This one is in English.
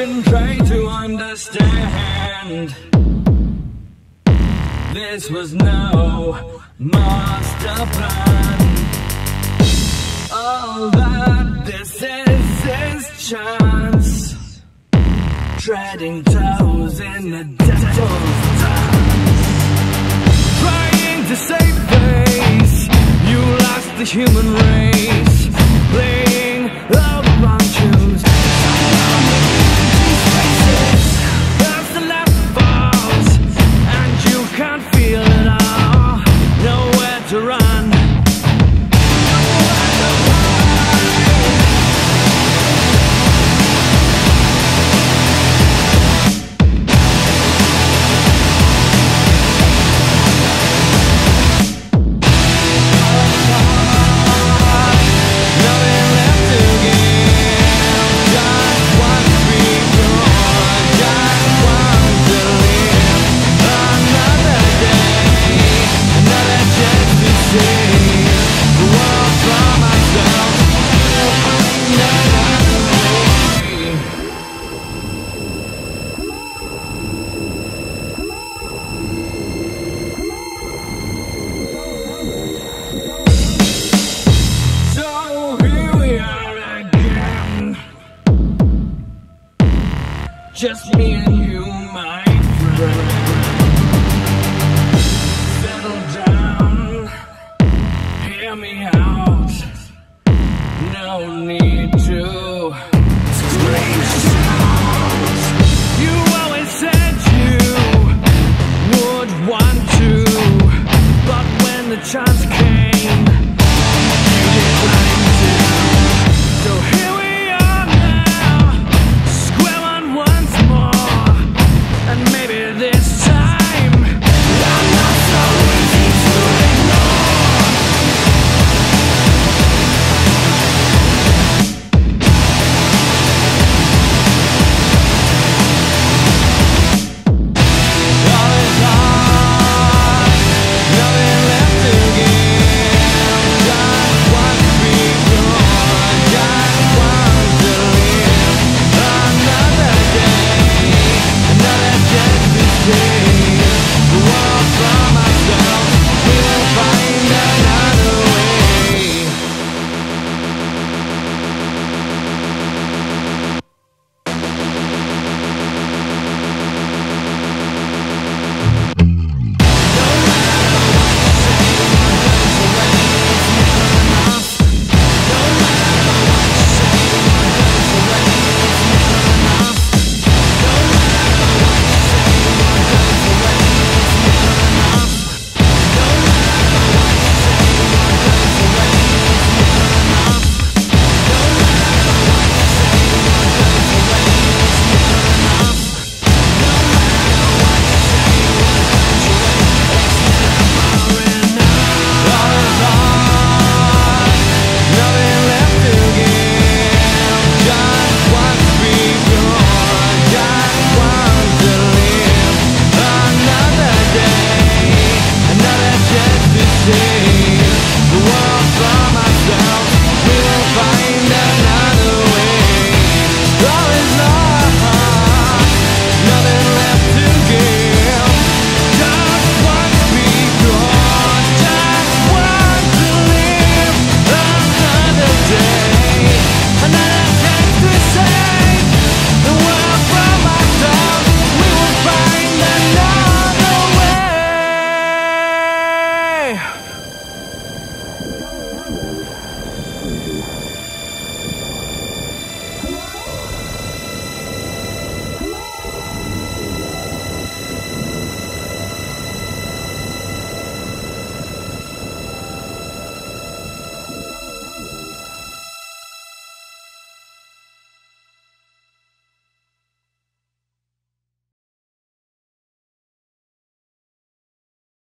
can try to understand. This was no master plan. All that this is chance. Treading toes in the devil's dance. Trying to save face. You lost the human race. Playing the wrong tunes. Just me and you, my friend. Settle down, hear me out. No need.